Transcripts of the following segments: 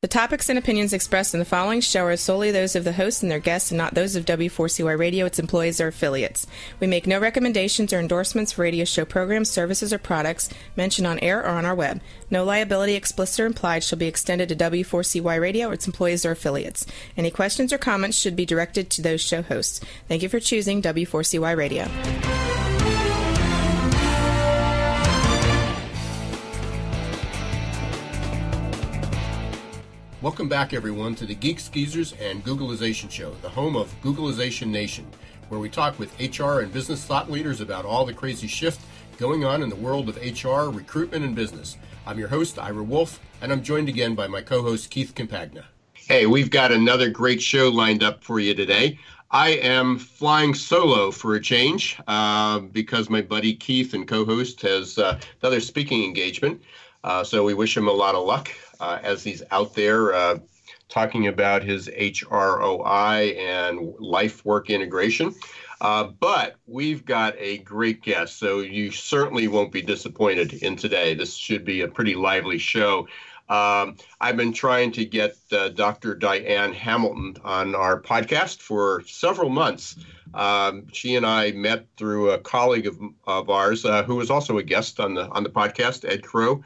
The topics and opinions expressed in the following show are solely those of the hosts and their guests and not those of W4CY Radio, its employees, or affiliates. We make no recommendations or endorsements for radio show programs, services, or products mentioned on air or on our web. No liability, explicit or implied, shall be extended to W4CY Radio or its employees or affiliates. Any questions or comments should be directed to those show hosts. Thank you for choosing W4CY Radio. Welcome back, everyone, to the Geeks, Geezers, and Googlization Show, the home of Googlization Nation, where we talk with HR and business thought leaders about all the crazy shift going on in the world of HR, recruitment, and business. I'm your host, Ira Wolfe, and I'm joined again by my co-host, Keith Cappagna. Hey, we've got another great show lined up for you today. I am flying solo for a change because my buddy Keith and co-host has another speaking engagement, so we wish him a lot of luck. As he's out there talking about his HROI and life-work integration. But we've got a great guest, so you certainly won't be disappointed in today. This should be a pretty lively show. I've been trying to get Dr. Diane Hamilton on our podcast for several months. She and I met through a colleague of ours who was also a guest on the podcast, Ed Crowe.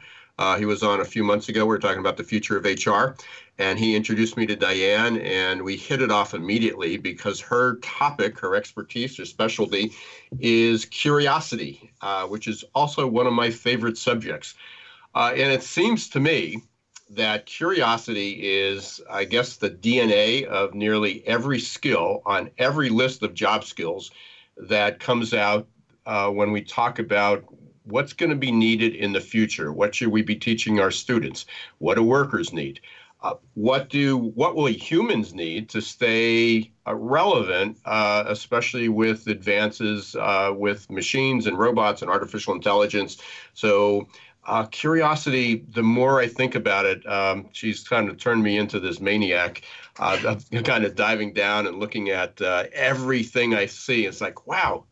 He was on a few months ago. We were talking about the future of HR, and he introduced me to Diane, and we hit it off immediately because her topic, her expertise, her specialty is curiosity, which is also one of my favorite subjects. And it seems to me that curiosity is, I guess, the DNA of nearly every skill on every list of job skills that comes out when we talk about what's going to be needed in the future? What should we be teaching our students? What do workers need? What will humans need to stay relevant, especially with advances with machines and robots and artificial intelligence? So curiosity, the more I think about it, she's kind of turned me into this maniac, kind of diving down and looking at everything I see. It's like, wow,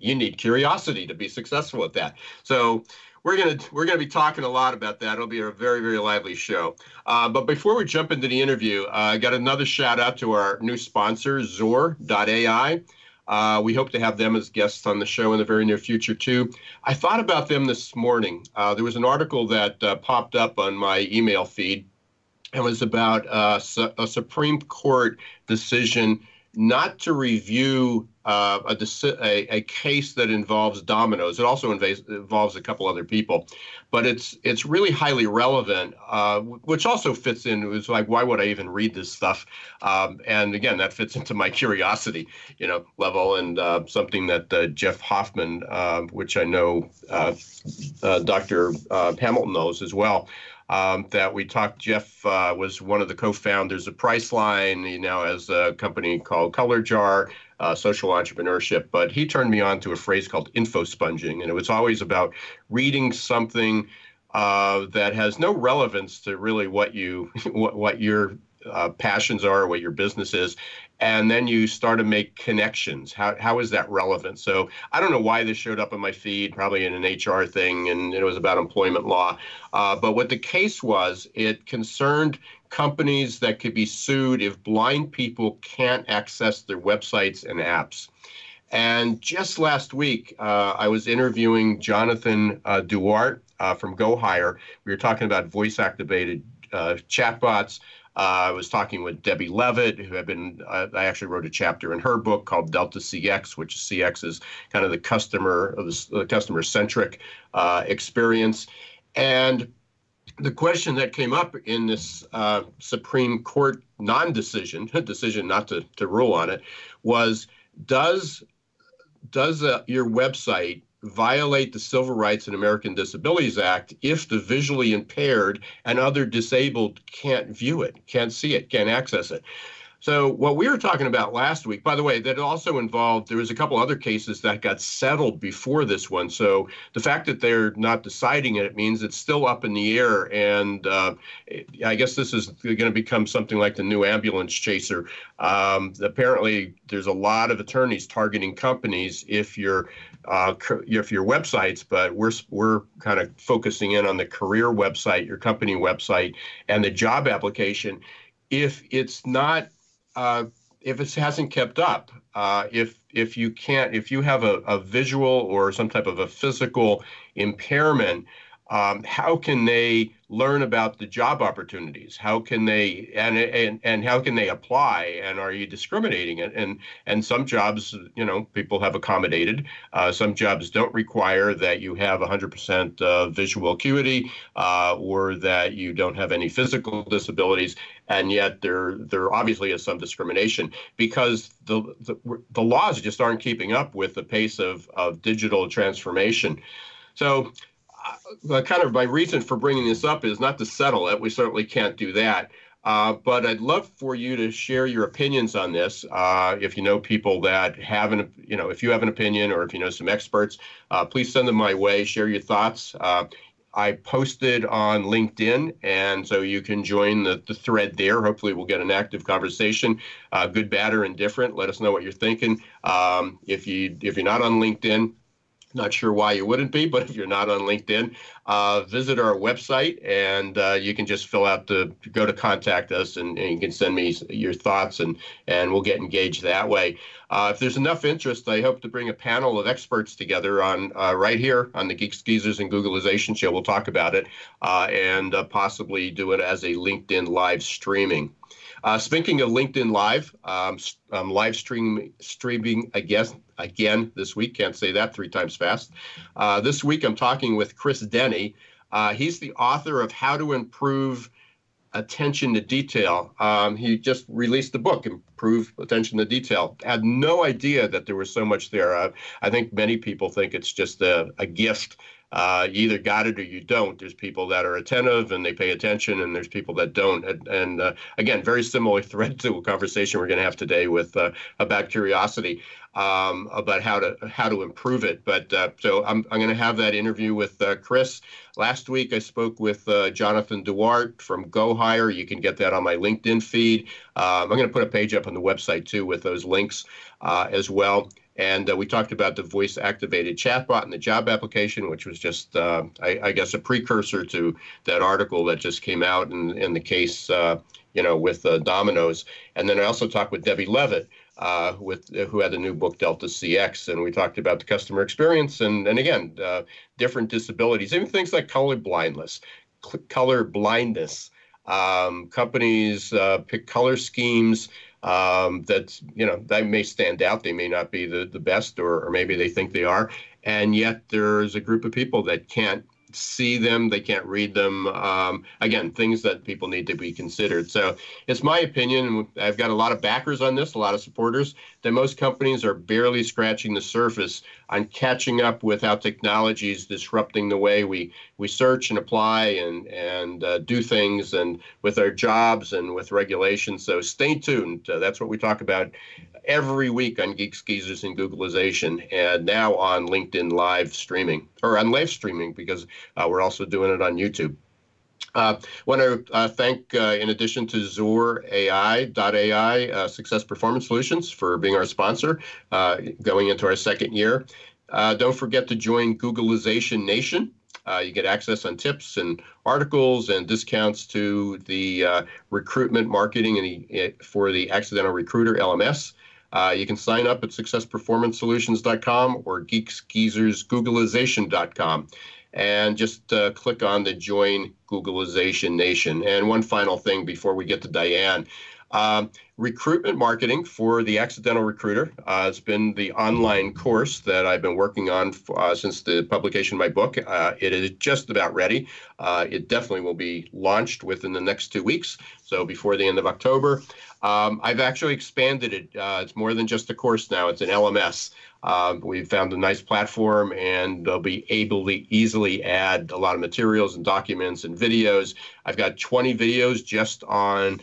you need curiosity to be successful at that. So we're gonna be talking a lot about that. It'll be a very, very lively show. But before we jump into the interview, I got another shout out to our new sponsor, XOR.ai. We hope to have them as guests on the show in the very near future too. I thought about them this morning. There was an article that popped up on my email feed. It was about a Supreme Court decision not to review a case that involves Domino's. It also involves a couple other people, but it's really highly relevant, which also fits in. It was like, why would I even read this stuff? And again, that fits into my curiosity, level, and something that Jeff Hoffman, which I know Dr. Hamilton knows as well. That we talked, Jeff was one of the co-founders of Priceline. He now has a company called Color Jar, social entrepreneurship, but he turned me on to a phrase called info sponging, and it was always about reading something that has no relevance to really what your passions are, what your business is, and then you start to make connections. How is that relevant? So I don't know why this showed up in my feed, probably in an HR thing, and it was about employment law. But what the case was, it concerned companies that could be sued if blind people can't access their websites and apps. And just last week, I was interviewing Jonathan Duarte from GoHire. We were talking about voice-activated chatbots. I was talking with Debbie Levitt, who I actually wrote a chapter in her book called Delta CX, which CX is kind of the customer-centric experience. And the question that came up in this Supreme Court non-decision, decision not to rule on it, was does your website violate the Civil Rights and American Disabilities Act if the visually impaired and other disabled can't view it, can't see it, can't access it? So what we were talking about last week, by the way, that also involved, there was a couple other cases that got settled before this one. So the fact that they're not deciding it means it's still up in the air. And I guess this is going to become something like the new ambulance chaser. Apparently, there's a lot of attorneys targeting companies if your websites, but we're kind of focusing in on the career website, your company website, and the job application. If it's not if it hasn't kept up, if you have a visual or some type of a physical impairment, how can they learn about the job opportunities? How can they and how can they apply? And are you discriminating? And some jobs, you know, people have accommodated. Some jobs don't require that you have 100% visual acuity or that you don't have any physical disabilities. And yet there obviously is some discrimination because the laws just aren't keeping up with the pace of digital transformation. So. Kind of my reason for bringing this up is not to settle it. We certainly can't do that. But I'd love for you to share your opinions on this. If you know people that have if you have an opinion or if you know some experts, please send them my way. Share your thoughts. I posted on LinkedIn, and so you can join the thread there. Hopefully, we'll get an active conversation, good, bad, or indifferent. Let us know what you're thinking. If you're not on LinkedIn, not sure why you wouldn't be, but if you're not on LinkedIn, visit our website and you can just go to contact us and you can send me your thoughts and we'll get engaged that way. If there's enough interest, I hope to bring a panel of experts together on right here on the Geeks, Geezers, and Googlization Show. We'll talk about it and possibly do it as a LinkedIn live streaming. Speaking of LinkedIn Live, I'm live streaming again this week. Can't say that three times fast. This week, I'm talking with Chris Denny. He's the author of How to Improve Attention to Detail. He just released the book, Improve Attention to Detail. I had no idea that there was so much there. I think many people think it's just a gift. You either got it or you don't. There's people that are attentive and they pay attention, and there's people that don't. And again, very similar thread to a conversation we're going to have today with about curiosity, about how to improve it. But so I'm going to have that interview with Chris. Last week I spoke with Jonathan Duarte from GoHire. You can get that on my LinkedIn feed. I'm going to put a page up on the website too with those links as well. And we talked about the voice-activated chatbot and the job application, which was just, I guess, a precursor to that article that just came out in the case, with Domino's. And then I also talked with Debbie Levitt, who had the new book, Delta CX, and we talked about the customer experience and again, different disabilities, even things like color blindness. Companies pick color schemes. They may stand out. They may not be the best, or maybe they think they are. And yet there's a group of people that can't see them. They can't read them. Again, things that people need to be considered. So it's my opinion, and I've got a lot of backers on this, a lot of supporters, that most companies are barely scratching the surface on catching up with how technology is disrupting the way we search and apply and do things, and with our jobs and with regulations. So stay tuned. That's what we talk about every week on Geeks, Geezers, and Googlization, and now on LinkedIn live streaming, or on live streaming, because we're also doing it on YouTube. Want to thank, in addition to XOR.ai, Success Performance Solutions for being our sponsor, going into our second year. Don't forget to join Googlization Nation. You get access on tips and articles and discounts to the recruitment marketing for the accidental recruiter LMS. You can sign up at successperformancesolutions.com or geeksgeezersgooglization.com. And just click on the Join Googlization Nation. And one final thing before we get to Diane. Recruitment Marketing for the Accidental Recruiter has been the online course that I've been working on since the publication of my book. It is just about ready. It definitely will be launched within the next 2 weeks, so before the end of October. I've actually expanded it. It's more than just a course now. It's an LMS. We've found a nice platform, and they'll be able to easily add a lot of materials and documents and videos. I've got 20 videos just on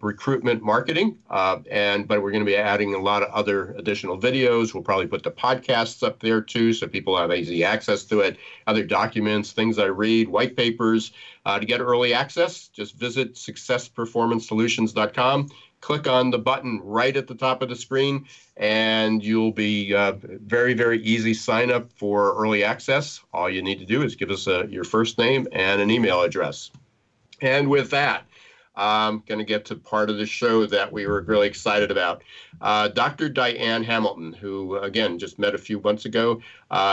recruitment marketing. But we're going to be adding a lot of other additional videos. We'll probably put the podcasts up there too, so people have easy access to it, other documents, things I read, white papers. To get early access, just visit successperformancesolutions.com. Click on the button right at the top of the screen, and you'll be very, very easy sign up for early access. All you need to do is give us your first name and an email address. And with that, I'm going to get to part of the show that we were really excited about. Dr. Diane Hamilton, who, again, just met a few months ago,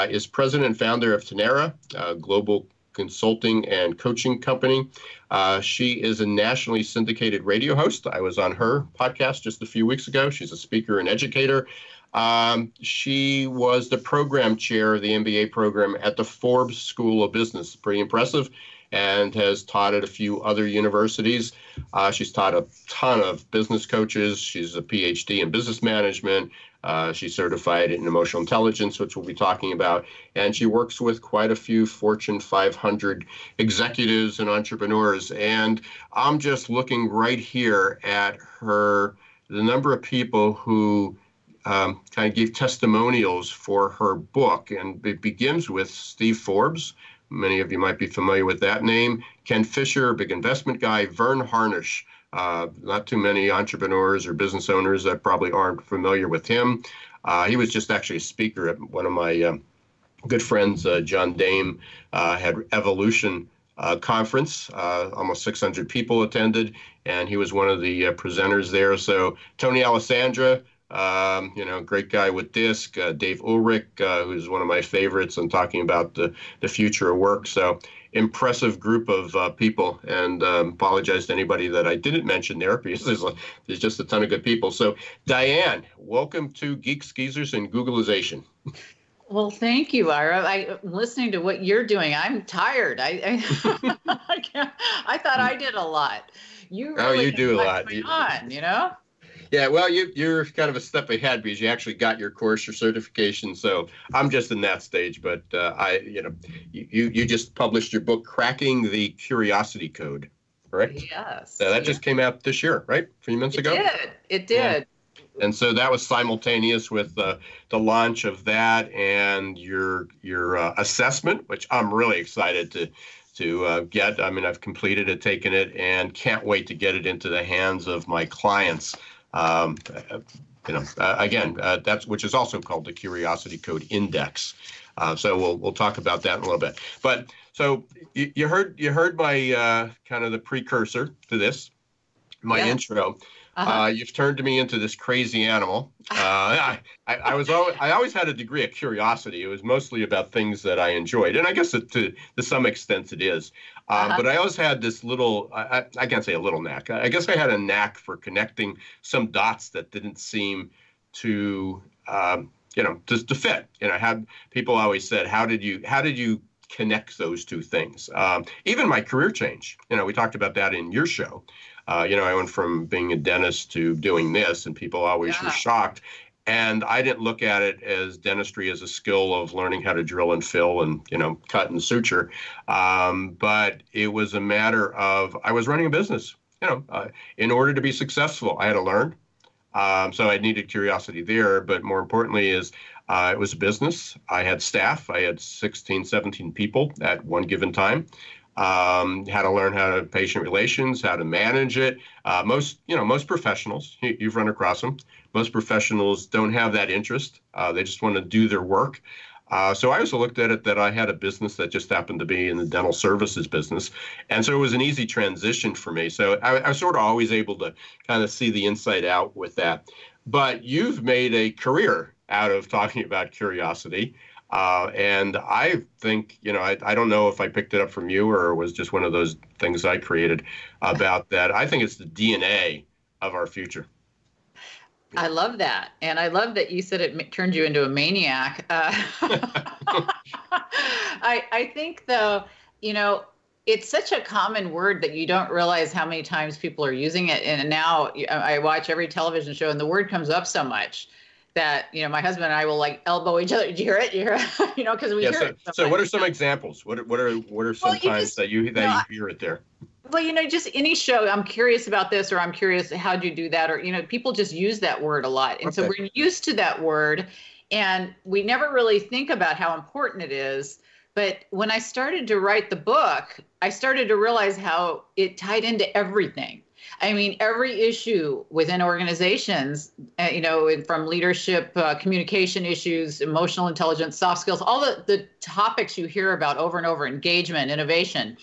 is president and founder of Tenera, a global consulting and coaching company. She is a nationally syndicated radio host. I was on her podcast just a few weeks ago. She's a speaker and educator. She was the program chair of the MBA program at the Forbes School of Business. Pretty impressive, and has taught at a few other universities. She's taught a ton of business coaches. She's a PhD in business management. She's certified in emotional intelligence, which we'll be talking about. And she works with quite a few Fortune 500 executives and entrepreneurs. And I'm just looking right here at the number of people who kind of gave testimonials for her book. And it begins with Steve Forbes. Many of you might be familiar with that name. Ken Fisher, big investment guy. Vern Harnish. Not too many entrepreneurs or business owners that probably aren't familiar with him. He was just actually a speaker at one of my good friends, John Dame, had Evolution conference. Almost 600 people attended, and he was one of the presenters there. So Tony Alessandra, great guy with DISC, Dave Ulrich, who's one of my favorites, and talking about the future of work. So impressive group of people, and apologize to anybody that I didn't mention there, because there's just a ton of good people. So Diane, welcome to Geeks, Geezers, and Googlization. Well, thank you, Ira. I'm listening to what you're doing. I'm tired. I thought I did a lot. You really do a lot. You know. Yeah, well, you're kind of a step ahead, because you actually got your course, your certification. So I'm just in that stage, but you just published your book, Cracking the Curiosity Code, correct? Yes. So that just came out this year, right? A few months ago. It did. Yeah. And so that was simultaneous with the launch of that and your assessment, which I'm really excited to get. I mean, I've completed it, taken it, and can't wait to get it into the hands of my clients. That's which is also called the Curiosity Code Index. So we'll talk about that in a little bit. But so you heard my kind of the precursor to this, my intro. Uh-huh. You've turned me into this crazy animal. I always had a degree of curiosity. It was mostly about things that I enjoyed, and I guess to some extent it is. But I always had this little—I can't say a little knack. I guess I had a knack for connecting some dots that didn't seem to, to fit. You know, had people always said, "How did you connect those two things?" Even my career change. You know, we talked about that in your show. I went from being a dentist to doing this, and people always were shocked. And I didn't look at it as dentistry as a skill of learning how to drill and fill and, cut and suture. But it was a matter of I was running a business. In order to be successful, I had to learn. So I needed curiosity there. But more importantly is it was a business. I had staff. I had 16, 17 people at one given time. How to learn how to patient relations, how to manage it. Most professionals, you've run across them. Most professionals don't have that interest. They just want to do their work. So I also looked at it that I had a business that just happened to be in the dental services business. And so it was an easy transition for me. So I was sort of always able to kind of see the inside out with that. But you've made a career out of talking about curiosity. And I think, I don't know if I picked it up from you or it was just one of those things I created about that. I think it's the DNA of our future. I love that. And I love that you said it turned you into a maniac. I think, though, it's such a common word that you don't realize how many times people are using it. And now I watch every television show and the word comes up so much that, my husband and I will elbow each other. Did you hear it? Because we hear it. So what are some examples? What are some times that you hear it there? Well, you know, just any show, I'm curious about this, or I'm curious, how'd you do that? Or, you know, people just use that word a lot. And so we're used to that word, and we never really think about how important it is. But when I started to write the book, I started to realize how it tied into everything. I mean, every issue within organizations, you know, from leadership, communication issues, emotional intelligence, soft skills, all the topics you hear about over and over, engagement, innovation.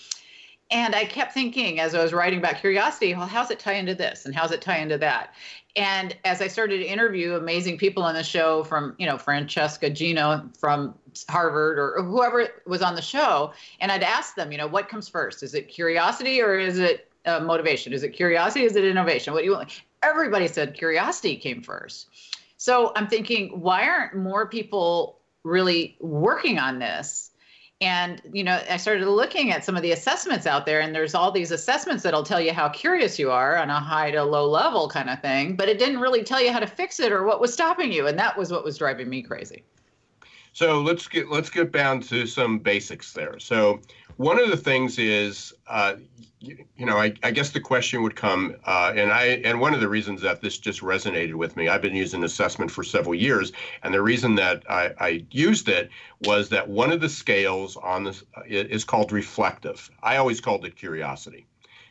And I kept thinking as I was writing about curiosity, well, how's it tie into this and how's it tie into that? And as I started to interview amazing people on the show from, you know, Francesca Gino from Harvard or whoever was on the show, and I'd ask them, you know, what comes first? Is it curiosity or is it motivation? Is it curiosity? Is it innovation? What do you want? Everybody said curiosity came first. So I'm thinking, why aren't more people really working on this? And, you know, I started looking at some of the assessments out there, and there's all these assessments that'll tell you how curious you are on a high to low level kind of thing, but it didn't really tell you how to fix it or what was stopping you. And that was what was driving me crazy. So let's get down to some basics there. So one of the things is, I guess the question would come, and one of the reasons that this just resonated with me, I've been using assessment for several years, and the reason that I used it was that one of the scales on this is called reflective. I always called it curiosity,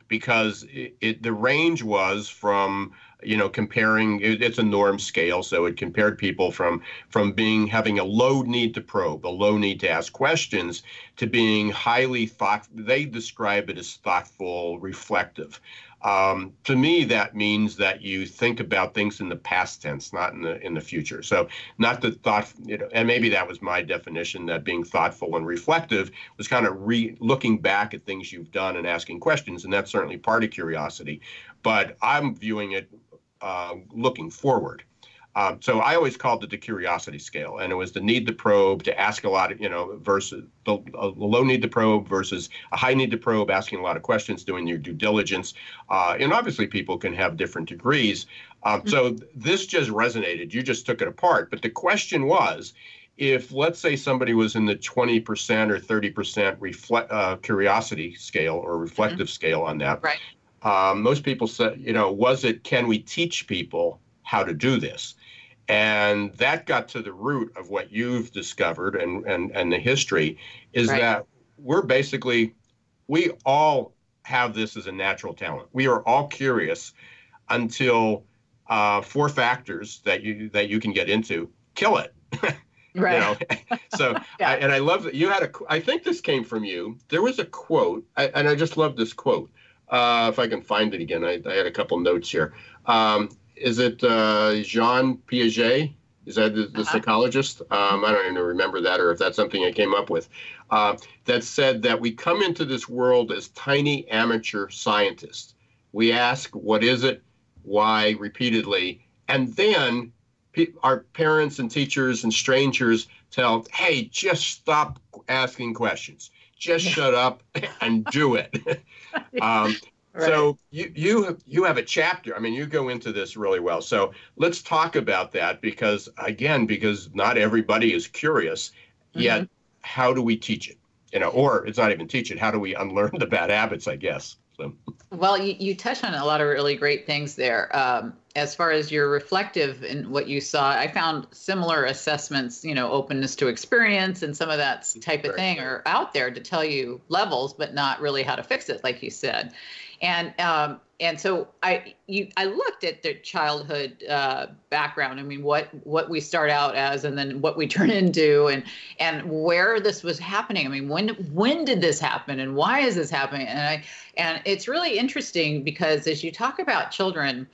because the range was from, you know, comparing, it's a norm scale, so it compared people from having a low need to probe, a low need to ask questions, to being highly thoughtful. They describe it as thoughtful, reflective. To me, that means that you think about things in the past tense, not in the future. So not the thought, you know, and maybe that was my definition, that being thoughtful and reflective was kind of looking back at things you've done and asking questions, and that's certainly part of curiosity. But I'm viewing it looking forward. So I always called it the curiosity scale, and it was the need to probe, to ask a lot of, you know, versus the low need to probe versus a high need to probe, asking a lot of questions, doing your due diligence. And obviously people can have different degrees. So this just resonated. You just took it apart. But the question was, if let's say somebody was in the 20% or 30% curiosity scale or reflective scale on that, right. Most people said, you know, was it, can we teach people how to do this? And that got to the root of what you've discovered and the history is right. That we all have this as a natural talent. We are all curious until four factors that you can get into kill it. Right. You know? So, yeah. I love that you had I think this came from you. There was a quote, and I just love this quote. If I can find it again, I had a couple notes here. Is it Jean Piaget? Is that the psychologist? I don't even remember that, or if that's something I came up with. That said that we come into this world as tiny amateur scientists. We ask, what is it? Why? Repeatedly. And then our parents and teachers and strangers tell, hey, just stop asking questions. Just shut up and do it. Right. So you have a chapter. I mean, you go into this really well. So let's talk about that because not everybody is curious. Yet, how do we teach it? You know, or it's not even teach it. How do we unlearn the bad habits? I guess. So. Well, you touched on a lot of really great things there. As far as your reflective and what you saw, I found similar assessments, you know, openness to experience and some of that type of thing are out there to tell you levels, but not really how to fix it, like you said. And so I looked at their childhood background. I mean, what we start out as, and then what we turn into, and where this was happening. I mean, when did this happen, and why is this happening? And it's really interesting because as you talk about children.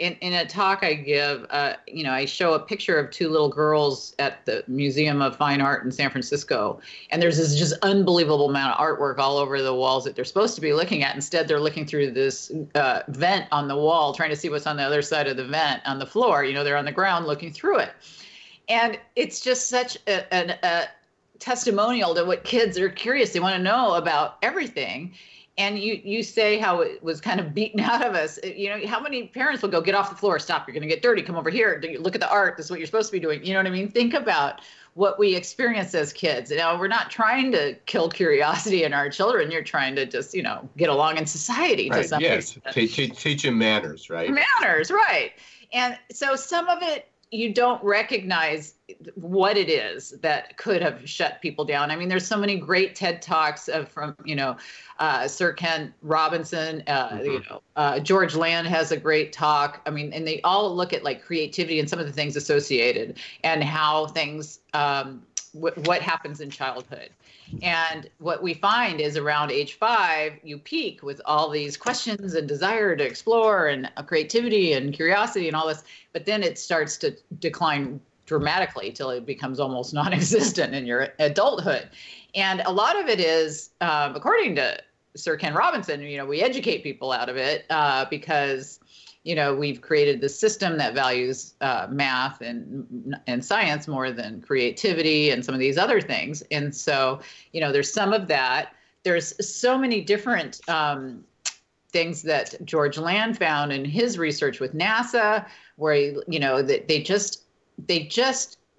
In a talk I give, you know, I show a picture of two little girls at the Museum of Fine Art in San Francisco, and there's this just unbelievable amount of artwork all over the walls that they're supposed to be looking at. Instead, they're looking through this vent on the wall, trying to see what's on the other side of the vent on the floor. You know, they're on the ground looking through it. And it's just such a testimonial to what kids are curious. They want to know about everything. And you say how it was kind of beaten out of us. You know, how many parents will go, get off the floor, stop, you're going to get dirty, come over here, look at the art, this is what you're supposed to be doing. You know what I mean? Think about what we experience as kids. Now, we're not trying to kill curiosity in our children. You're trying to just, you know, get along in society. Right. Yes, teach them manners, right? Manners, right. And so some of it, you don't recognize what it is that could have shut people down. I mean, there's so many great TED Talks from, you know, Sir Ken Robinson, you know, George Land has a great talk. I mean, and they all look at like creativity and some of the things associated and how things, what happens in childhood. And what we find is around age 5, you peak with all these questions and desire to explore and creativity and curiosity and all this, but then it starts to decline dramatically till it becomes almost non-existent in your adulthood. And a lot of it is, according to Sir Ken Robinson, you know, we educate people out of it because, you know, we've created this system that values math and science more than creativity and some of these other things. And so, you know, there's some of that. There's so many different things that George Land found in his research with NASA, where, you know, they just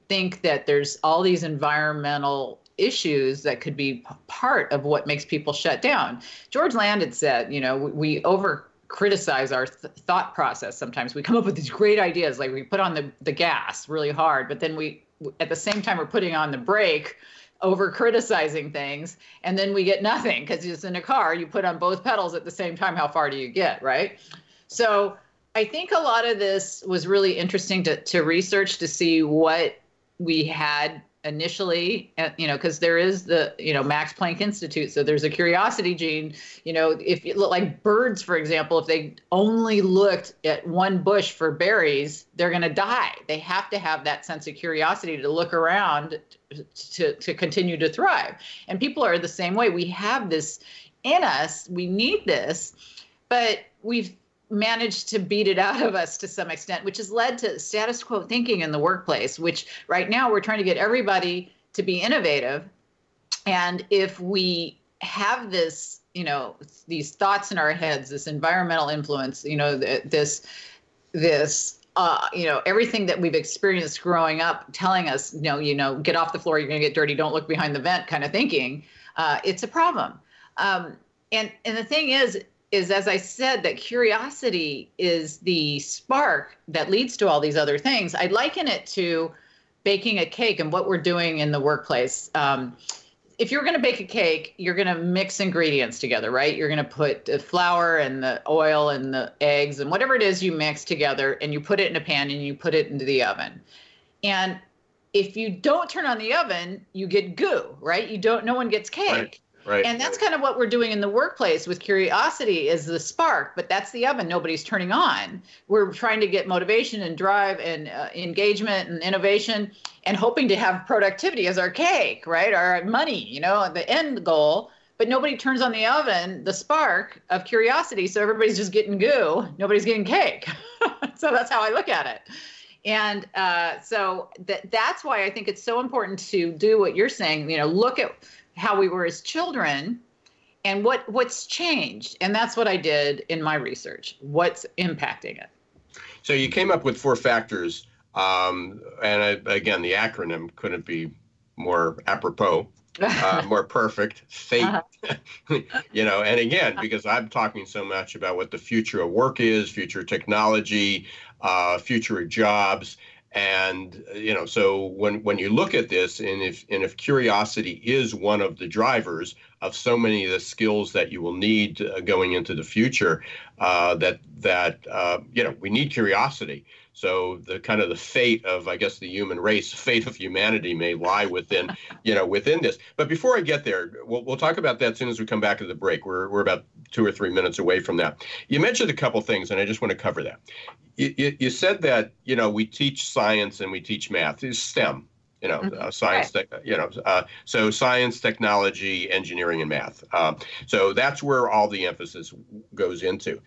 think that there's all these environmental issues that could be part of what makes people shut down. George Land had said, you know, we criticize our thought process. Sometimes we come up with these great ideas, like we put on the gas really hard, but then we, at the same time, we're putting on the brake, over criticizing things, and then we get nothing, because it's in a car, you put on both pedals at the same time, how far do you get, right? So I think a lot of this was really interesting to research, to see what we had initially, you know, because there is the, you know, Max Planck Institute, so there's a curiosity gene. You know, if you look, like birds, for example, if they only looked at one bush for berries, they're going to die. They have to have that sense of curiosity to look around to continue to thrive. And people are the same way. We have this in us. We need this, but we've managed to beat it out of us to some extent, which has led to status quo thinking in the workplace, which right now we're trying to get everybody to be innovative. And if we have this, you know, these thoughts in our heads, this environmental influence, you know, you know, everything that we've experienced growing up telling us, no, you know, get off the floor, you're going to get dirty, don't look behind the vent kind of thinking, it's a problem. And the thing is, as I said, that curiosity is the spark that leads to all these other things. I liken it to baking a cake and what we're doing in the workplace. If you're going to bake a cake, you're going to mix ingredients together, right? You're going to put the flour and the oil and the eggs and whatever it is you mix together, and you put it in a pan and you put it into the oven. And if you don't turn on the oven, you get goo, right? No one gets cake. Right. Right. And that's kind of what we're doing in the workplace with curiosity, is the spark, but that's the oven nobody's turning on. We're trying to get motivation and drive and engagement and innovation, and hoping to have productivity as our cake, right? Our money, you know, the end goal, but nobody turns on the oven, the spark of curiosity. So everybody's just getting goo. Nobody's getting cake. So that's how I look at it. And so that's why I think it's so important to do what you're saying, you know, look at how we were as children and what's changed. And that's what I did in my research, what's impacting it. So you came up with 4 factors. Again, the acronym couldn't be more apropos, more perfect, FATE. You know, and again, because I'm talking so much about what the future of work is, future technology, future of jobs. And, you know, so when you look at this, and if curiosity is one of the drivers of so many of the skills that you will need going into the future, you know, we need curiosity. So the kind of the fate of, I guess, the human race, fate of humanity may lie within, you know, within this. But before I get there, we'll talk about that as soon as we come back to the break. We're about 2 or 3 minutes away from that. You mentioned a couple things, and I just want to cover that. You said that, you know, we teach science and we teach math. It's STEM, you know, science, you know, so science, technology, engineering, and math. So that's where all the emphasis goes into.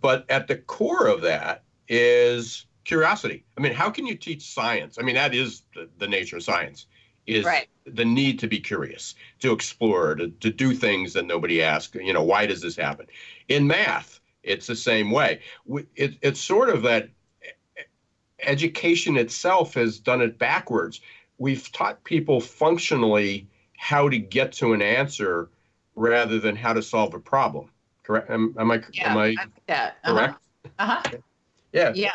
But at the core of that is curiosity. I mean, how can you teach science? I mean, that is the nature of science. is right. The need to be curious, to explore, to do things that nobody asks. You know, why does this happen? In math, it's the same way. It's sort of that education itself has done it backwards. We've taught people functionally how to get to an answer rather than how to solve a problem. Correct? Am I correct? Uh-huh. Yeah. Yeah.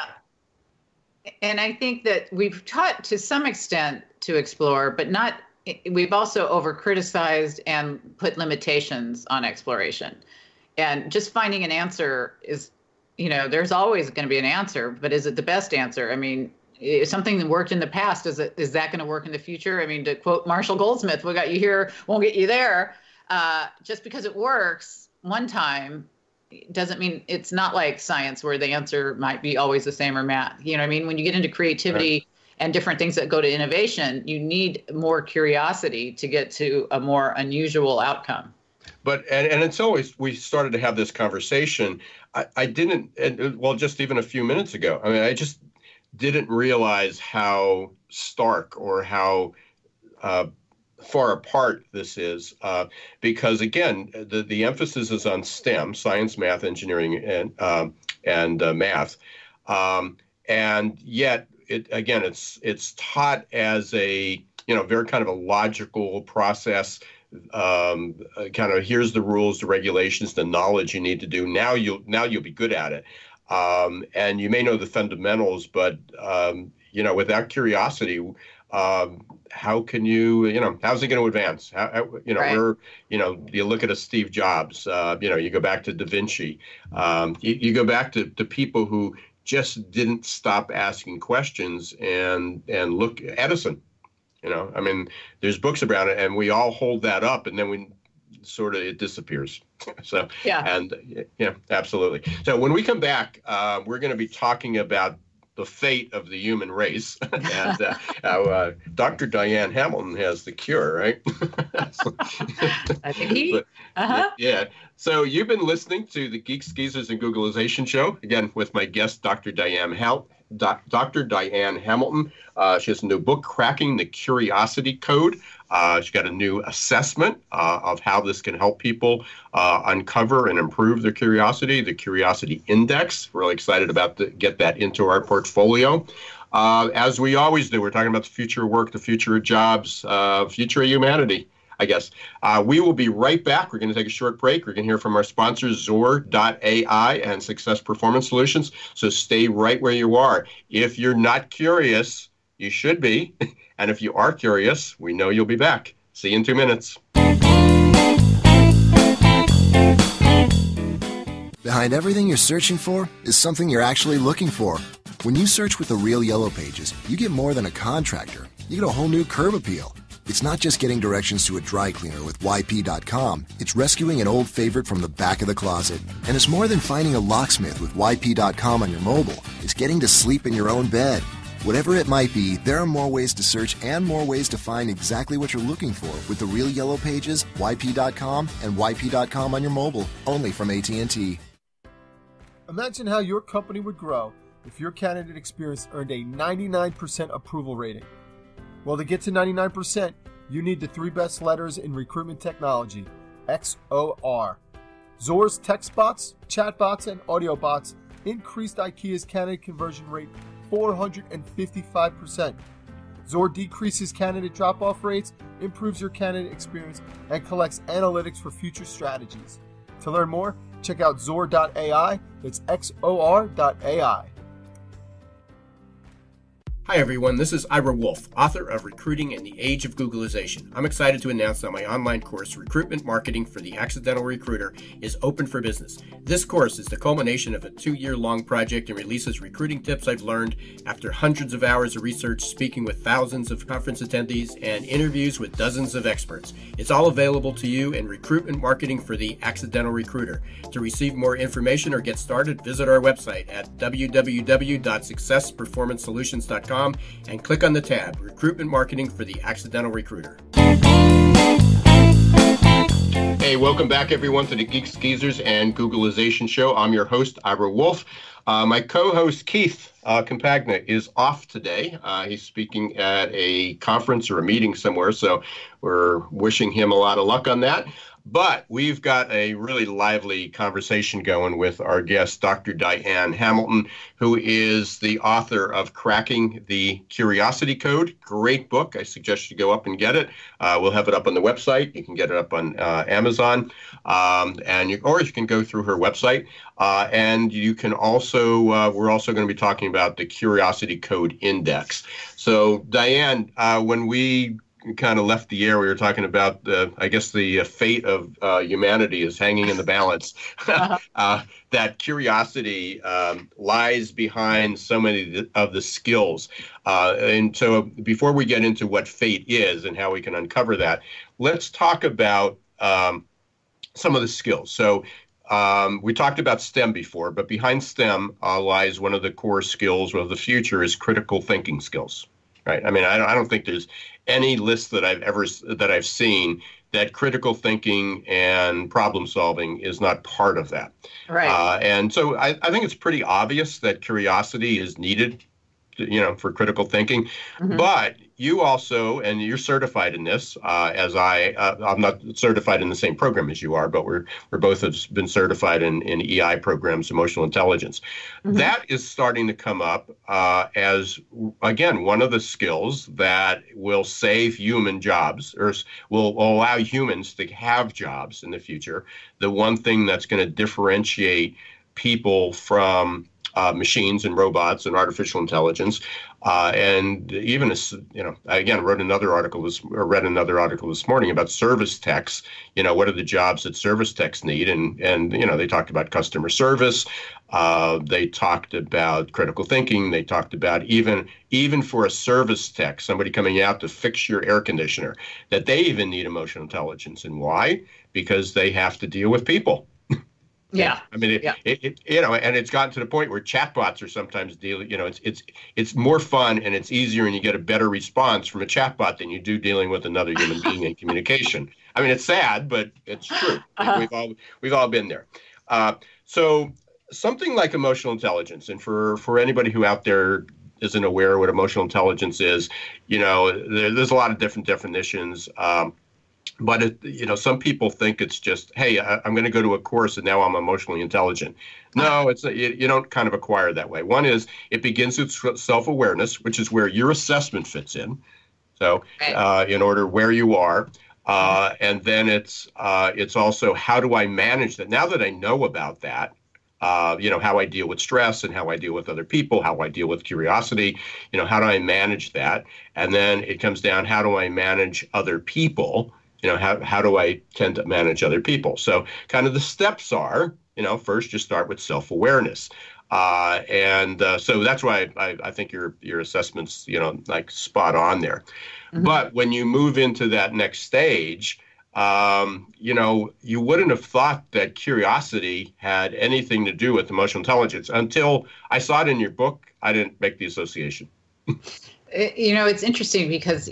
And I think that we've taught to some extent to explore, but not, we've also over-criticized and put limitations on exploration. And just finding an answer is, you know, there's always going to be an answer, but is it the best answer? I mean, something that worked in the past, is that going to work in the future? I mean, to quote Marshall Goldsmith, what got you here won't get you there. Just because it works one time doesn't mean, it's not like science where the answer might be always the same, or math. You know what I mean? When you get into creativity right. and different things that go to innovation, you need more curiosity to get to a more unusual outcome. But, and it's always, we started to have this conversation. Just even a few minutes ago, I mean, I just didn't realize how stark or how far apart this is, because again, the emphasis is on STEM, science, math, engineering, and math, and yet it's taught as a, you know, very kind of a logical process. Kind of here's the rules, the regulations, the knowledge you need to do. Now you'll be good at it, and you may know the fundamentals, but you know, without curiosity. How can you know, how's it going to advance? How, we're, you know, you look at a Steve Jobs, you know, you go back to Da Vinci, you go back to people who just didn't stop asking questions and look, Edison, you know, I mean, there's books about it and we all hold that up and then we sort of, it disappears. So, yeah. And yeah, absolutely. So when we come back, we're going to be talking about the fate of the human race, and Dr. Diane Hamilton has the cure, right? I think he. Uh-huh. Yeah. So you've been listening to the Geeks, Geezers, and Googlization Show, again, with my guest, Dr. Diane Hamilton. She has a new book, Cracking the Curiosity Code. She's got a new assessment of how this can help people uncover and improve their curiosity, the Curiosity Index. Really excited about to get that into our portfolio. As we always do, we're talking about the future of work, the future of jobs, future of humanity, I guess. We will be right back. We're going to take a short break. We're going to hear from our sponsors, XOR.ai and Success Performance Solutions. So stay right where you are. If you're not curious, you should be. And if you are curious, we know you'll be back. See you in 2 minutes. Behind everything you're searching for is something you're actually looking for. When you search with the Real Yellow Pages, you get more than a contractor. You get a whole new curb appeal. It's not just getting directions to a dry cleaner with YP.com. It's rescuing an old favorite from the back of the closet. And it's more than finding a locksmith with YP.com on your mobile. It's getting to sleep in your own bed. Whatever it might be, there are more ways to search and more ways to find exactly what you're looking for with the Real Yellow Pages, YP.com, and YP.com on your mobile, only from AT&T. Imagine how your company would grow if your candidate experience earned a 99% approval rating. Well, to get to 99%, you need the 3 best letters in recruitment technology, XOR. XOR's text bots, chat bots, and audio bots increased IKEA's candidate conversion rate 455%. XOR decreases candidate drop-off rates, improves your candidate experience, and collects analytics for future strategies. To learn more, check out XOR.ai. That's XOR.ai. Hi everyone, this is Ira Wolfe, author of Recruiting in the Age of Googlization. I'm excited to announce that my online course, Recruitment Marketing for the Accidental Recruiter, is open for business. This course is the culmination of a 2-year-long project and releases recruiting tips I've learned after hundreds of hours of research, speaking with thousands of conference attendees, and interviews with dozens of experts. It's all available to you in Recruitment Marketing for the Accidental Recruiter. To receive more information or get started, visit our website at www.successperformancesolutions.com and click on the tab, Recruitment Marketing for the Accidental Recruiter. Hey, welcome back, everyone, to the Geeks Geezers and Googlization Show. I'm your host, Ira Wolfe. My co-host, Keith Cappagna, is off today. He's speaking at a conference or a meeting somewhere, so we're wishing him a lot of luck on that. But we've got a really lively conversation going with our guest, Dr. Diane Hamilton, who is the author of Cracking the Curiosity Code. Great book. I suggest you go up and get it. We'll have it up on the website. You can get it up on Amazon, or you can go through her website. And you can also, we're also going to be talking about the Curiosity Code Index. So, Diane, when we kind of left the air, we were talking about, I guess, the fate of humanity is hanging in the balance. That curiosity lies behind so many of the skills. And so before we get into what fate is and how we can uncover that, let's talk about some of the skills. So we talked about STEM before, but behind STEM lies one of the core skills of the future is critical thinking skills. Right. I mean, I don't think there's any list that I've seen that critical thinking and problem solving is not part of that. Right. And so I think it's pretty obvious that curiosity is needed, for critical thinking. Mm-hmm. But you also, and you're certified in this, as I'm not certified in the same program as you are, but we're both have been certified in EI programs, emotional intelligence. Mm-hmm. That is starting to come up as, again, one of the skills that will save human jobs or will allow humans to have jobs in the future. The one thing that's going to differentiate people from machines and robots and artificial intelligence, and even I wrote another article this morning about service techs. What are the jobs that service techs need? And they talked about customer service. They talked about critical thinking. They talked about even for a service tech, somebody coming out to fix your air conditioner, that they even need emotional intelligence. And why? Because they have to deal with people. Yeah, I mean, and it's gotten to the point where chatbots are sometimes dealing. It's more fun and it's easier, and you get a better response from a chatbot than you do dealing with another human being in communication. I mean, it's sad, but it's true. Uh-huh. We've all been there. So something like emotional intelligence, and for anybody who out there isn't aware what emotional intelligence is, there's a lot of different definitions. But, some people think it's just, hey, I'm going to go to a course and now I'm emotionally intelligent. No, you don't kind of acquire that way. One is it begins with self-awareness, which is where your assessment fits in. So in order where you are. And then it's also how do I manage that? Now that I know about that, how I deal with stress and how I deal with other people, how I deal with curiosity, how do I manage that? And then it comes down, how do I manage other people? How do I tend to manage other people? So kind of the steps are, first you start with self-awareness. So that's why I think your assessment's, spot on there. Mm-hmm. But when you move into that next stage, you wouldn't have thought that curiosity had anything to do with emotional intelligence until I saw it in your book. I didn't make the association. It's interesting because,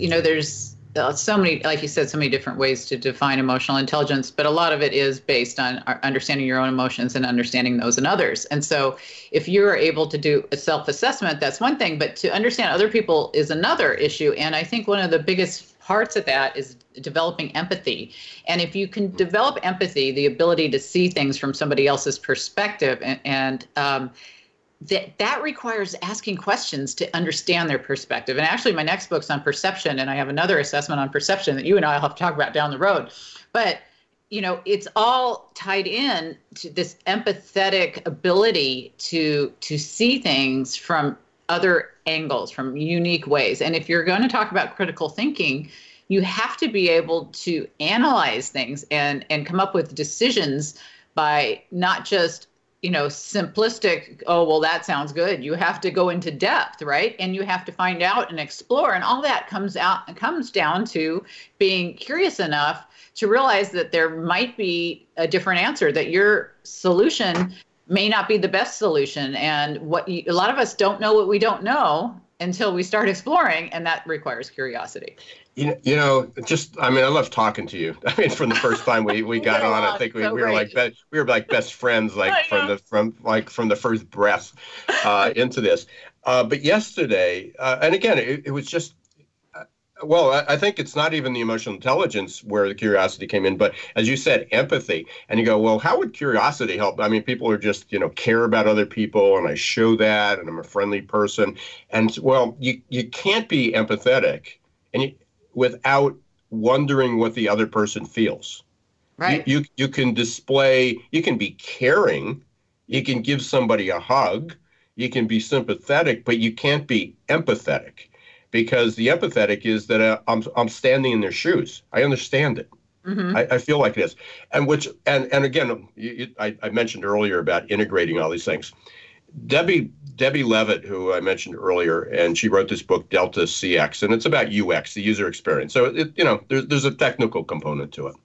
there's so many, like you said, so many different ways to define emotional intelligence, but a lot of it is based on understanding your own emotions and understanding those in others. And so if you're able to do a self-assessment, that's one thing, but to understand other people is another issue. And I think one of the biggest parts of that is developing empathy. And if you can develop empathy, the ability to see things from somebody else's perspective that requires asking questions to understand their perspective. And actually, my next book's on perception, and I have another assessment on perception that you and I will have to talk about down the road. But, it's all tied in to this empathetic ability to see things from other angles, from unique ways. And if you're going to talk about critical thinking, you have to be able to analyze things and come up with decisions by not just simplistic, oh, well, that sounds good. You have to go into depth, right? And you have to find out and explore. And all that comes down to being curious enough to realize that there might be a different answer, that your solution may not be the best solution. And a lot of us don't know what we don't know. until we start exploring, and that requires curiosity. You know, just, I mean, I love talking to you. I mean, from the first time we got on, I think we were like best friends, like from the first breath into this. But yesterday, and again, it was just, well, I think it's not even the emotional intelligence where the curiosity came in, but as you said, empathy. And you go, well, how would curiosity help? I mean, people are just, you know, care about other people, and I show that, and I'm a friendly person. And well, you can't be empathetic and without wondering what the other person feels. Right. You can display, you can be caring, you can give somebody a hug, you can be sympathetic, but you can't be empathetic. Because the empathetic is that I'm standing in their shoes. I understand it. Mm-hmm. I feel like it is. And again, I mentioned earlier about integrating all these things. Debbie Levitt, who I mentioned earlier, and she wrote this book, Delta CX, and it's about UX, the user experience. So there's a technical component to it.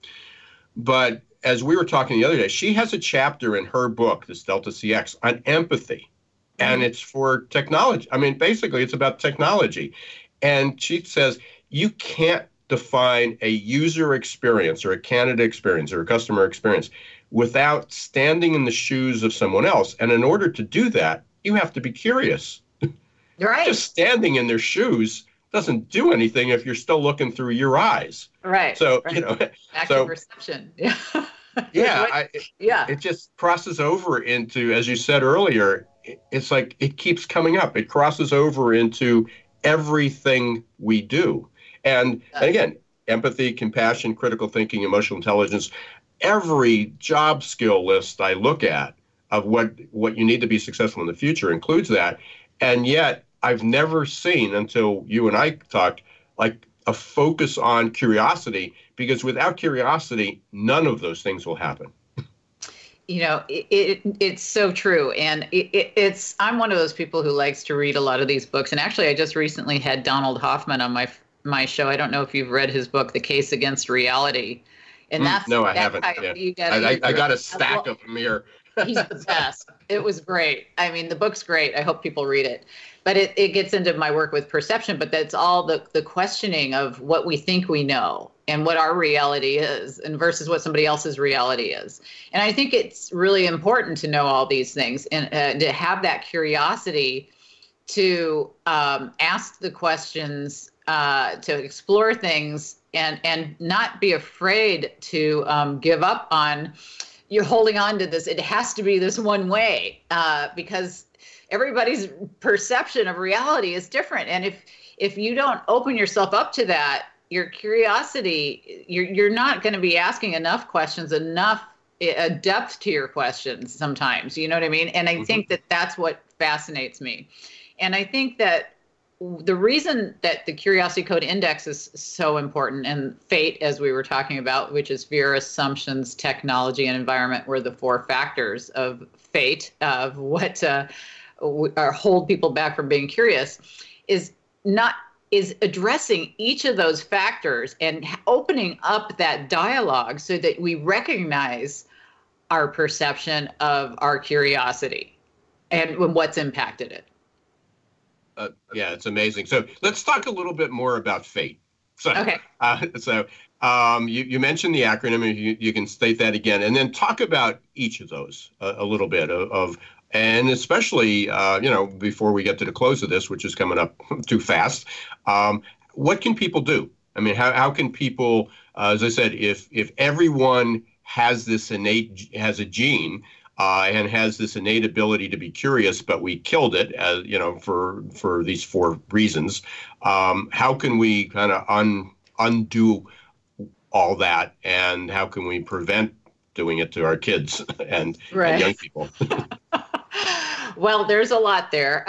But as we were talking the other day, she has a chapter in her book, this Delta CX, on empathy. And it's for technology. I mean, basically, it's about technology. And she says, you can't define a user experience or a candidate experience or a customer experience without standing in the shoes of someone else. And in order to do that, you have to be curious. Right. Just standing in their shoes doesn't do anything if you're still looking through your eyes. Right. So, right. You know. Active perception. Yeah. Yeah. It just crosses over into, as you said earlier, it's like it keeps coming up. It crosses over into everything we do. And again, empathy, compassion, critical thinking, emotional intelligence, every job skill list I look at of what you need to be successful in the future includes that. And yet I've never seen, until you and I talked, like a focus on curiosity, because without curiosity, none of those things will happen. You know, it's so true. And I'm one of those people who likes to read a lot of these books. And actually, I just recently had Donald Hoffman on my show. I don't know if you've read his book, The Case Against Reality. And that's no, I haven't. I got a stack of them here. He's the best. It was great. I mean, the book's great. I hope people read it. But it gets into my work with perception. But that's all the questioning of what we think we know and what our reality is, and versus what somebody else's reality is. And I think it's really important to know all these things and to have that curiosity to ask the questions, to explore things, and not be afraid to give up on, you're holding on to this, it has to be this one way, because everybody's perception of reality is different. And if you don't open yourself up to that, your curiosity, you're not going to be asking enough questions, enough depth to your questions sometimes, you know what I mean? And I think that that's what fascinates me. And I think that the reason that the Curiosity Code Index is so important, and FATE, as we were talking about, which is fear, assumptions, technology, and environment, were the four factors of FATE, of what hold people back from being curious, is addressing each of those factors and opening up that dialogue so that we recognize our perception of our curiosity and what's impacted it. Yeah, it's amazing. So let's talk a little bit more about FATE. So, okay. You mentioned the acronym, and you can state that again, and then talk about each of those a little bit and especially, you know, before we get to the close of this, which is coming up too fast, what can people do? I mean, how can people, as I said, if everyone has a gene and has this innate ability to be curious, but we killed it, you know, for these four reasons, how can we kind of undo all that, and how can we prevent doing it to our kids and young people? Well, there's a lot there.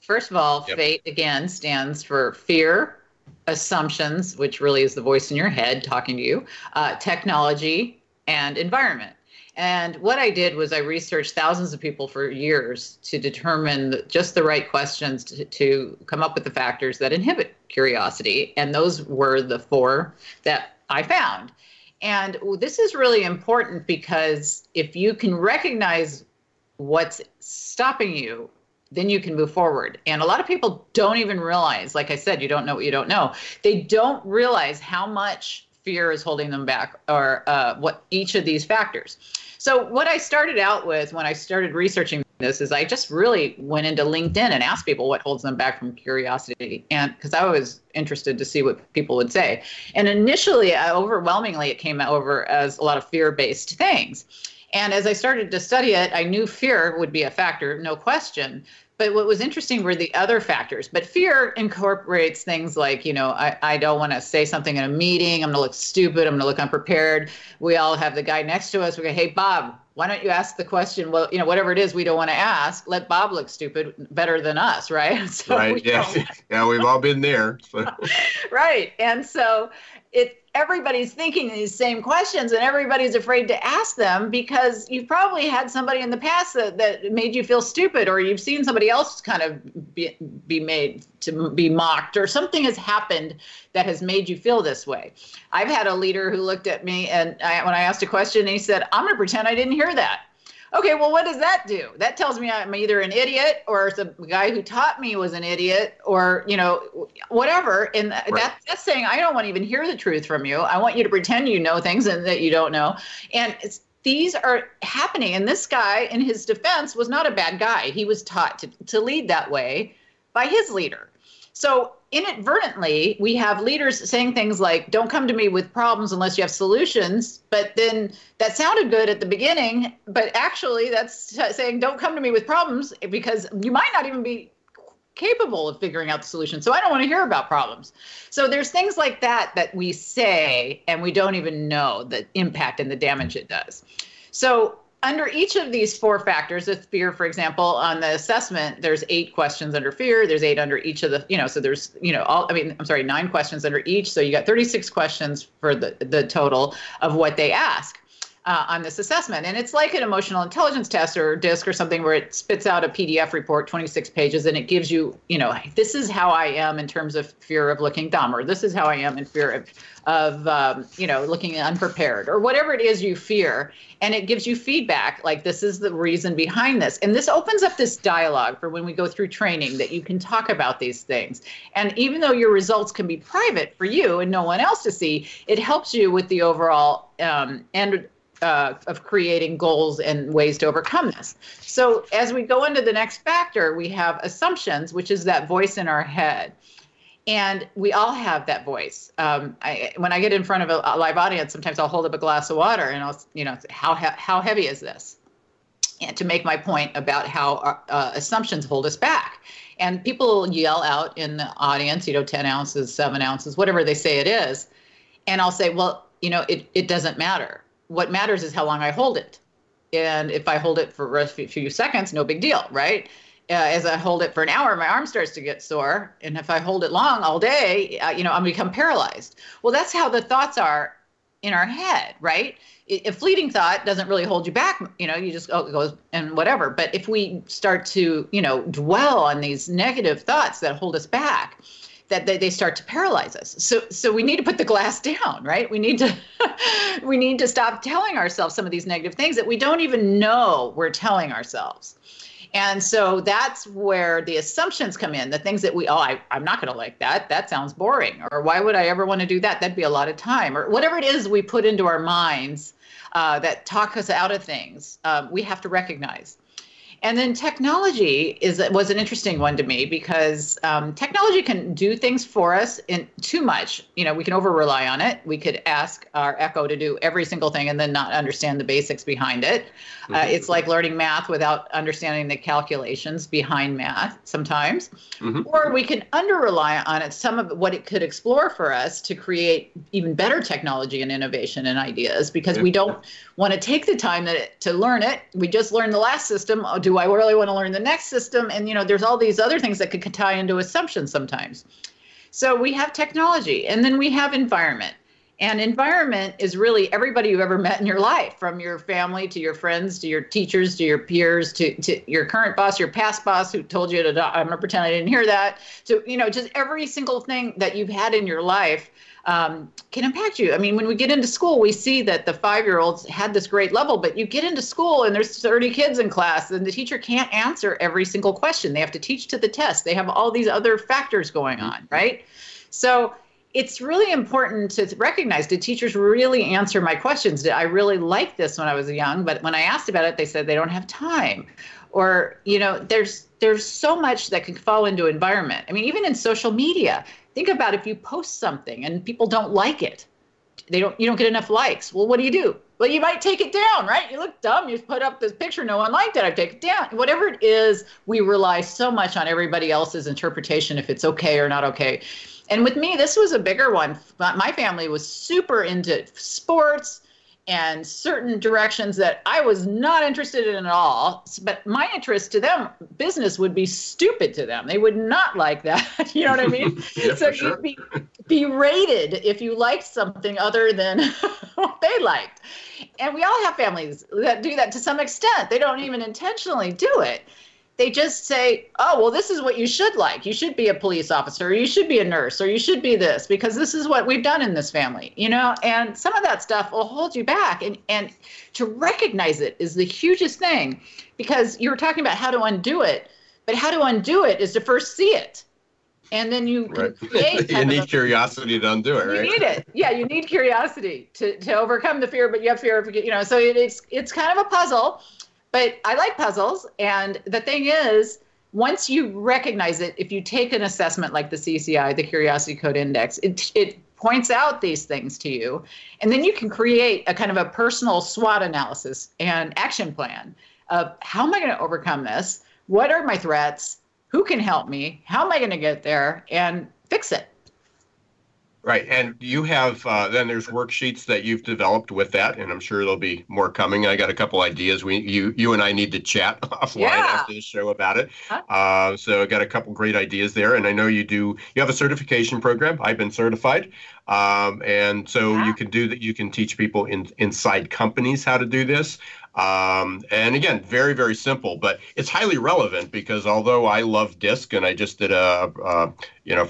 First of all, yep. FATE, again, stands for fear, assumptions, which really is the voice in your head talking to you, technology, and environment. And what I did was I researched thousands of people for years to determine just the right questions to come up with the factors that inhibit curiosity. And those were the four that I found. And this is really important, because if you can recognize what's stopping you then you can move forward. And a lot of people don't even realize, like I said, you don't know what you don't know. They don't realize how much fear is holding them back, or what each of these factors. So what I started out with when I started researching this is I just really went into LinkedIn and asked people what holds them back from curiosity, and because I was interested to see what people would say. And initially, overwhelmingly, it came over as a lot of fear-based things. And as I started to study it, I knew fear would be a factor, no question. But what was interesting were the other factors. But fear incorporates things like, you know, I don't want to say something in a meeting. I'm going to look stupid. I'm going to look unprepared. We all have the guy next to us. We go, hey, Bob, why don't you ask the question? Well, you know, whatever it is we don't want to ask, let Bob look stupid better than us, right? So right, yes. Yeah, we've all been there. So. Right. And so everybody's thinking these same questions and everybody's afraid to ask them because you've probably had somebody in the past that made you feel stupid, or you've seen somebody else kind of be made to be mocked, or something has happened that has made you feel this way. I've had a leader who looked at me and when I asked a question, he said, I'm going to pretend I didn't hear that. Okay, well, what does that do? That tells me I'm either an idiot, or the guy who taught me was an idiot, or, you know, whatever. And right. That's saying, I don't want to even hear the truth from you. I want you to pretend you know things and that you don't know. And these are happening. And this guy, in his defense, was not a bad guy. He was taught to lead that way by his leader. So inadvertently, we have leaders saying things like, don't come to me with problems unless you have solutions. But then that sounded good at the beginning, but actually that's saying, don't come to me with problems because you might not even be capable of figuring out the solution. So I don't want to hear about problems. So there's things like that that we say, and we don't even know the impact and the damage it does. So under each of these four factors of fear, for example, on the assessment, there's 8 questions under fear. There's 8 under each of the, you know, so there's, you know, 9 questions under each. So you got 36 questions for the total of what they ask on this assessment. And it's like an emotional intelligence test or DISC or something where it spits out a PDF report, 26 pages, and it gives you, you know, this is how I am in terms of fear of looking dumb, or this is how I am in fear of you know, looking unprepared, or whatever it is you fear. And it gives you feedback, like this is the reason behind this. And this opens up this dialogue for when we go through training, that you can talk about these things. And even though your results can be private for you and no one else to see, it helps you with the overall of creating goals and ways to overcome this. So as we go into the next factor, we have assumptions, which is that voice in our head. And we all have that voice. When I get in front of a live audience, sometimes I'll hold up a glass of water and I'll, you know, how heavy is this? And to make my point about how our, assumptions hold us back. And people yell out in the audience, you know, 10 ounces, 7 ounces, whatever they say it is. And I'll say, well, you know, it doesn't matter. What matters is how long I hold it. And if I hold it for a few seconds, no big deal, right? As I hold it for an hour, my arm starts to get sore. And if I hold it long all day, you know, I'm become paralyzed. Well, that's how the thoughts are in our head, right? A fleeting thought doesn't really hold you back. You know, you just it goes and whatever. But if we start to, you know, dwell on these negative thoughts that hold us back, that they start to paralyze us. So we need to put the glass down, right? We need to stop telling ourselves some of these negative things that we don't even know we're telling ourselves. And so that's where the assumptions come in, the things that we, I'm not going to like that. That sounds boring. Or why would I ever want to do that? That'd be a lot of time. Or whatever it is we put into our minds that talk us out of things, we have to recognize. And then technology was an interesting one to me because technology can do things for us in too much. You know, we can over-rely on it. We could ask our Echo to do every single thing and then not understand the basics behind it. Mm-hmm. It's like learning math without understanding the calculations behind math sometimes. Mm-hmm. Or we can under-rely on it, some of what it could explore for us to create even better technology and innovation and ideas because we don't want to take the time to learn it. We just learned the last system. Do I really want to learn the next system? And, you know, there's all these other things that could tie into assumptions sometimes. So we have technology, and then we have environment. And environment is really everybody you've ever met in your life, from your family to your friends to your teachers to your peers to your current boss, your past boss who told you to, I'm going to pretend I didn't hear that. So, you know, just every single thing that you've had in your life can impact you. I mean, when we get into school, we see that the 5-year-olds had this great level, but you get into school and there's 30 kids in class and the teacher can't answer every single question. They have to teach to the test. They have all these other factors going on, right? So it's really important to recognize, did teachers really answer my questions? Did I really like this when I was young? But when I asked about it, they said they don't have time. Or, you know, there's so much that can fall into environment. I mean, even in social media, think about if you post something and people don't like it. You don't get enough likes. Well, what do? Well, you might take it down, right? You look dumb. You put up this picture. No one liked it. I take it down. Whatever it is, we rely so much on everybody else's interpretation if it's okay or not okay. And with me, this was a bigger one. My family was super into sports and certain directions that I was not interested in at all. But my interest to them, business would be stupid to them. They would not like that. You know what I mean? Yeah, so sure. You'd be berated if you liked something other than what they liked. And we all have families that do that to some extent. They don't even intentionally do it. They just say, oh, well, this is what you should like. You should be a police officer, or you should be a nurse, or you should be this, because this is what we've done in this family, you know? And some of that stuff will hold you back. And to recognize it is the hugest thing, because you were talking about how to undo it, but how to undo it is to first see it. And then you right. You need curiosity to undo it, right? You need it. Yeah, you need curiosity to overcome the fear, but you have fear of, you know, so it's kind of a puzzle. But I like puzzles, and the thing is, once you recognize it, if you take an assessment like the CCI, the Curiosity Code Index, it points out these things to you, and then you can create a kind of a personal SWOT analysis and action plan of how am I going to overcome this? What are my threats? Who can help me? How am I going to get there and fix it? Right, and you have, then there's worksheets that you've developed with that, and I'm sure there'll be more coming. I got a couple ideas. You and I need to chat offline after the show about it. Huh? So I got a couple great ideas there, and I know you have a certification program. I've been certified. And so you can do that. You can teach people inside companies how to do this. And again, very, very simple, but it's highly relevant because although I love DISC and I just did for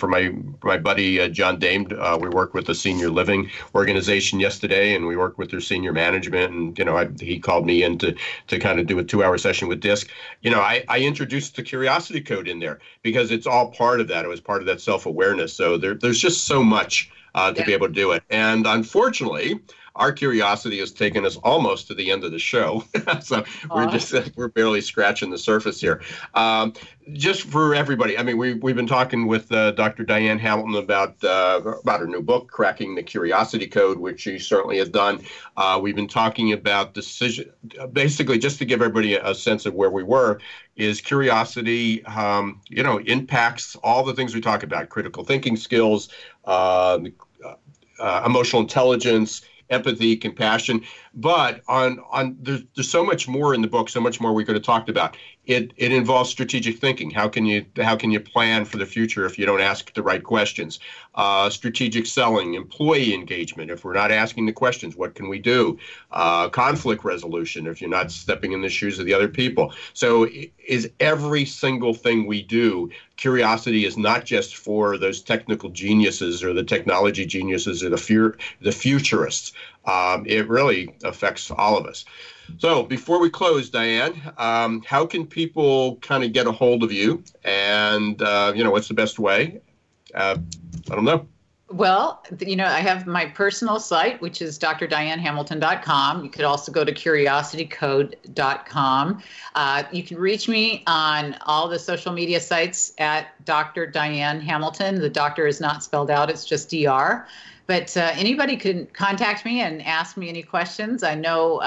my buddy John Dame, we worked with the senior living organization yesterday and we worked with their senior management and, you know, he called me in to kind of do a 2-hour session with DISC. You know, I introduced the Curiosity Code in there because it's all part of that. It was part of that self-awareness. So there's just so much to be able to do it. And unfortunately, our curiosity has taken us almost to the end of the show, so we're barely scratching the surface here. Just for everybody, I mean, we've been talking with Dr. Diane Hamilton about her new book, Cracking the Curiosity Code, which she certainly has done. We've been talking about decision, basically just to give everybody a sense of where we were. Is curiosity, impacts all the things we talk about: critical thinking skills, emotional intelligence, empathy, compassion, but there's so much more in the book, so much more we could have talked about. It involves strategic thinking. How can you plan for the future if you don't ask the right questions? Strategic selling, employee engagement. If we're not asking the questions, what can we do? Conflict resolution. If you're not stepping in the shoes of the other people. So is every single thing we do. Curiosity is not just for those technical geniuses or the technology geniuses or the futurists. It really affects all of us. So before we close, Diane, how can people kind of get a hold of you? And, what's the best way? I don't know. Well, I have my personal site, which is drdianehamilton.com. You could also go to curiositycode.com. You can reach me on all the social media sites at Dr. Diane Hamilton. The doctor is not spelled out. It's just DR. But anybody can contact me and ask me any questions. I know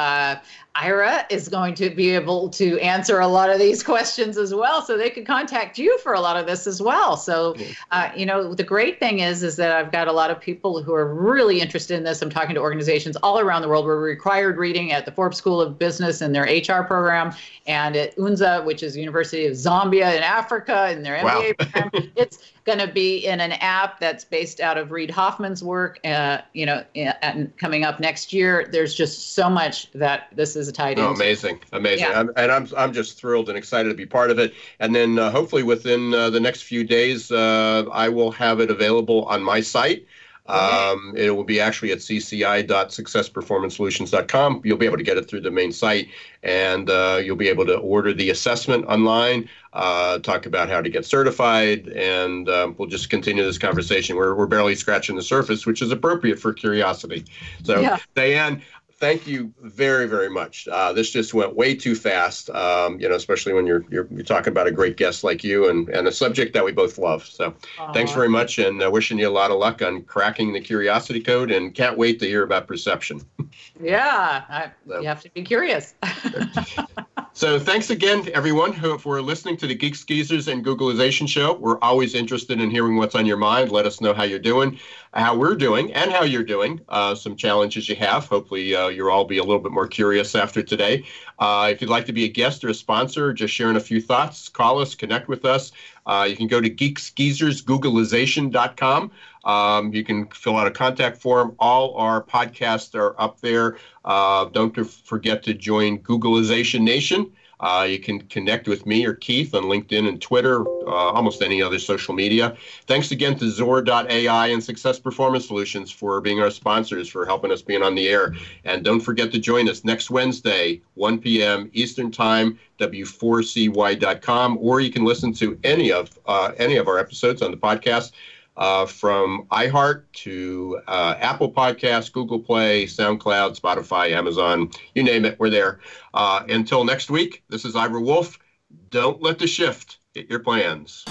Ira is going to be able to answer a lot of these questions as well, so they could contact you for a lot of this as well. So, the great thing is that I've got a lot of people who are really interested in this. I'm talking to organizations all around the world. We're required reading at the Forbes School of Business in their HR program, and at UNZA, which is University of Zambia in Africa, in their MBA program. It's going to be in an app that's based out of Reid Hoffman's work, you know, and coming up next year. There's just so much that this is tied into. Oh, amazing. Amazing. Yeah. I'm just thrilled and excited to be part of it. And then hopefully within the next few days, I will have it available on my site. It will be actually at cci.successperformancesolutions.com. You'll be able to get it through the main site, and you'll be able to order the assessment online, talk about how to get certified, and we'll just continue this conversation. We're barely scratching the surface, which is appropriate for curiosity. So, yeah. Diane, thank you very, very much. This just went way too fast, you know, especially when you're talking about a great guest like you and a subject that we both love. So thanks very much, and wishing you a lot of luck on cracking the curiosity code, and can't wait to hear about perception. Yeah, you have to be curious. So thanks again to everyone who are listening to the Geeks, Geezers, and Googlization Show. We're always interested in hearing what's on your mind. Let us know how you're doing, how we're doing, and how you're doing, some challenges you have. Hopefully you'll all be a little bit more curious after today. If you'd like to be a guest or a sponsor, or just sharing a few thoughts, call us, connect with us. You can go to geeksgeezersgooglization.com. You can fill out a contact form. All our podcasts are up there. Don't forget to join Googlization Nation. You can connect with me or Keith on LinkedIn and Twitter, almost any other social media. Thanks again to XOR.ai and Success Performance Solutions for being our sponsors, for helping us being on the air. And don't forget to join us next Wednesday, 1 p.m. Eastern Time, W4CY.com, or you can listen to any of our episodes on the podcast. From iHeart to Apple Podcasts, Google Play, SoundCloud, Spotify, Amazon, you name it, we're there. Until next week, this is Ira Wolfe. Don't let the shift hit your plans.